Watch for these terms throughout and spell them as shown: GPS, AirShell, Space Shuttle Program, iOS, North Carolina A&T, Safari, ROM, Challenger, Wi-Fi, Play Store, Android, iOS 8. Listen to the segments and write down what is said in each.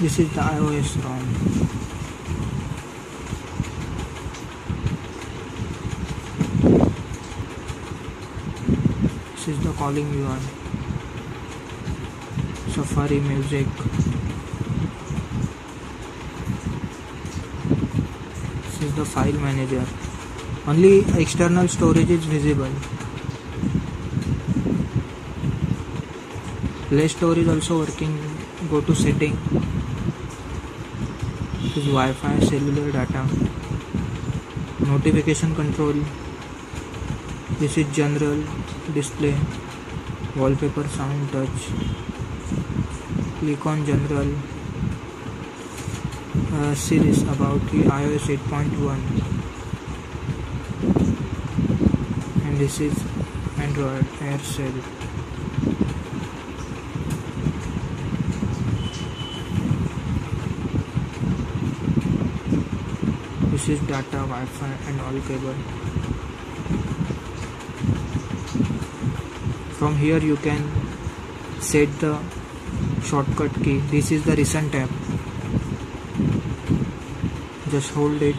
This is the iOS ROM. This is the calling UI, Safari music, this is the file manager. Only external storage is visible. Play Store is also working. Go to setting. This is Wi-Fi, cellular data, notification control. This is general, display, wallpaper, sound, touch. Click on general. Series about iOS 8.1, and this is Android AirShell. This is data, Wi-Fi and all cable. From here you can set the shortcut key. This is the recent app. Just hold it,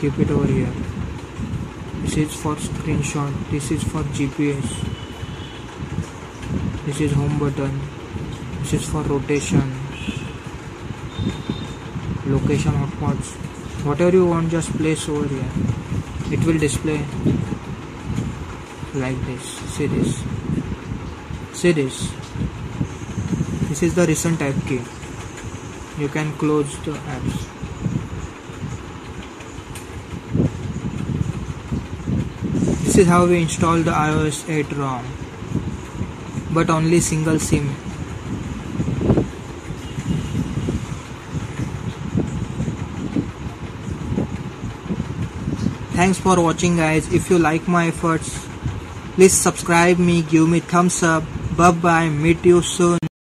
keep it over here. This is for screenshot. This is for GPS. This is home button. This is for rotation, location, hotpots. Whatever you want, just place over here. It will display like this. See this. See this. This is the recent app key. You can close the apps. This is how we install the iOS 8 ROM, but only single SIM. Thanks for watching, guys. If you like my efforts, please subscribe me, give me thumbs up. Bye bye, meet you soon.